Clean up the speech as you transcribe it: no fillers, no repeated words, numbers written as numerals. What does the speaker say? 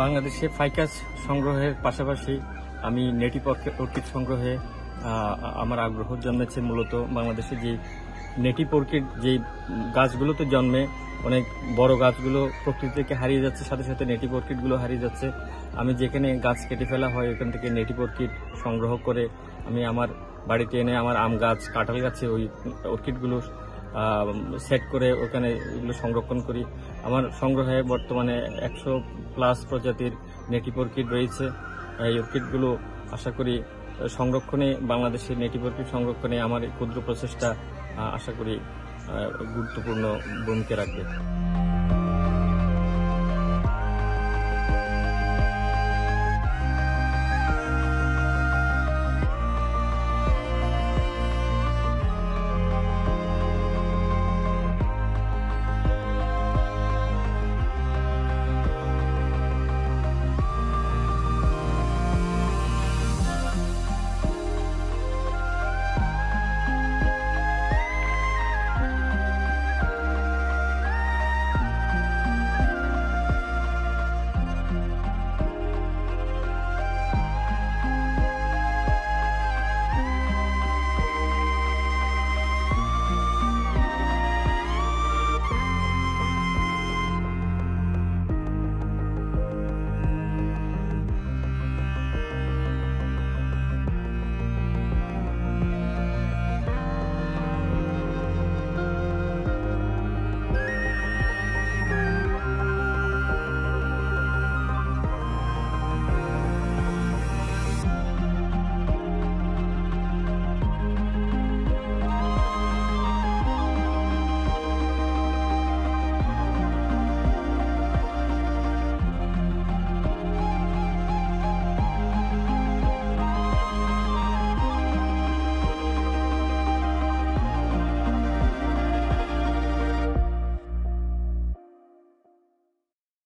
বাংলাদেশে ফাইকাস সংগ্রহের পাশাপাশি আমি নেটিভ অর্কিড সংগ্রহে আমার আগ্রহ জন্মেছে মূলত বাংলাদেশে যে নেটিভ অর্কিড যে গাছগুলোতে জন্মে, অনেক বড় গাছগুলো প্রকৃতি থেকে হারিয়ে যাচ্ছে, সাথে সাথে নেটিভ অর্কিডগুলো হারিয়ে যাচ্ছে। আমি যেখানে গাছ কেটে ফেলা হয় ওখান থেকে নেটিভ অর্কিড সংগ্রহ করে আমি আমার বাড়িতে এনে আমার আম গাছ, কাঁঠাল গাছে ওই অর্কিডগুলো সেট করে ওখানে এগুলো সংরক্ষণ করি। আমার সংগ্রহে বর্তমানে 100+ প্রজাতির নেটিভ অর্কিড রয়েছে। এই অর্কিডগুলো আশা করি সংরক্ষণে, বাংলাদেশের নেটিভ অর্কিড সংরক্ষণে আমার ক্ষুদ্র প্রচেষ্টা আশা করি গুরুত্বপূর্ণ ভূমিকা রাখবে।